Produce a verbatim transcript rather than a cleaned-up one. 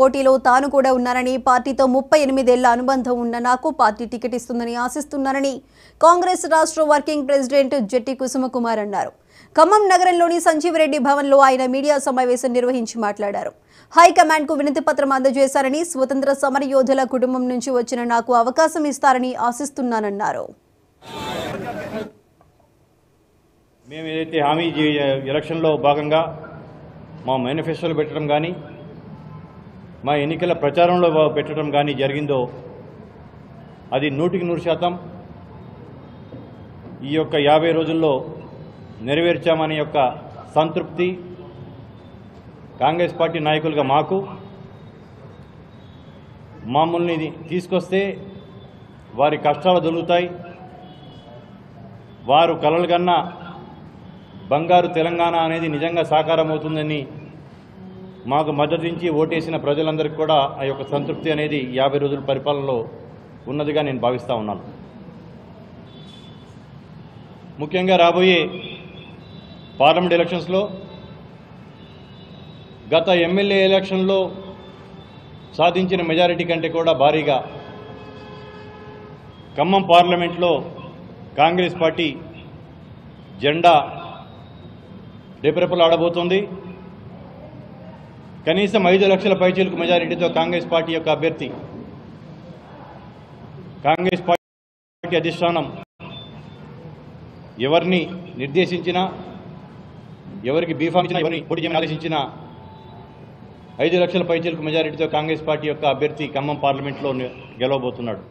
పోటీలో తాను కూడా ఉన్నానని పార్టీతో ముప్పై ఎనిమిది ఏళ్ల అనుబంధం ఉన్న నాకు పార్టీ టికెట్ ఇస్తుందని ఆశిస్తున్నానని కాంగ్రెస్ రాష్ట్ర వర్కింగ్ ప్రెసిడెంట్ జెట్టి కుసుమ కుమార్ అన్నారు। ఖమ్మం నగరంలోని సంజీవరెడ్డి భవన్లో ఆయన మీడియా సమావేశం నిర్వహించి మాట్లాడారు। హై కమాండ్ కు వినతిపత్రం అందజేశారని స్వతంత్ర సమరయోధుల కుటుంబం నుంచి వచ్చిన నాకు అవకాశం ఇస్తారని ఆశిస్తున్నానన్నారు। మేము ఏదైతే హామీ ఎలక్షన్ లో భాగంగా మా మేనిఫెస్టోలో పెట్టడం గాని మా ఎన్నికల ప్రచారంలో పెట్టడం కానీ జరిగిందో అది నూటికి నూరు శాతం ఈ యొక్క యాభై రోజుల్లో నెరవేర్చామనే యొక్క సంతృప్తి కాంగ్రెస్ పార్టీ నాయకులుగా మాకు మామూలుని తీసుకొస్తే వారి కష్టాలు దొరుకుతాయి, వారు కలలు కన్నా బంగారు తెలంగాణ అనేది నిజంగా సాకారం అవుతుందని మాకు మద్దతించి ఓటేసిన ప్రజలందరికీ కూడా ఆ యొక్క సంతృప్తి అనేది యాభై రోజుల పరిపాలనలో ఉన్నదిగా నేను భావిస్తూ ఉన్నాను। ముఖ్యంగా రాబోయే పార్లమెంట్ ఎలక్షన్స్లో గత ఎమ్మెల్యే ఎలక్షన్లో సాధించిన మెజారిటీ కంటే కూడా భారీగా ఖమ్మం పార్లమెంట్లో కాంగ్రెస్ పార్టీ జెండా రెపరెపలు ఆడబోతుంది। కనీసం ఐదు లక్షల పైచీలకు మెజారిటీతో కాంగ్రెస్ పార్టీ యొక్క అభ్యర్థి కాంగ్రెస్ పార్టీ అధిష్టానం ఎవరిని నిర్దేశించినా, ఎవరికి బీఫామ్ ఇచ్చినా, ఎవరిని పోటీ చేయమని ఆదేశించినా ఐదు లక్షల పైచీలకు మెజారిటీతో కాంగ్రెస్ పార్టీ యొక్క అభ్యర్థి ఖమ్మం పార్లమెంట్లో గెలవబోతున్నాడు।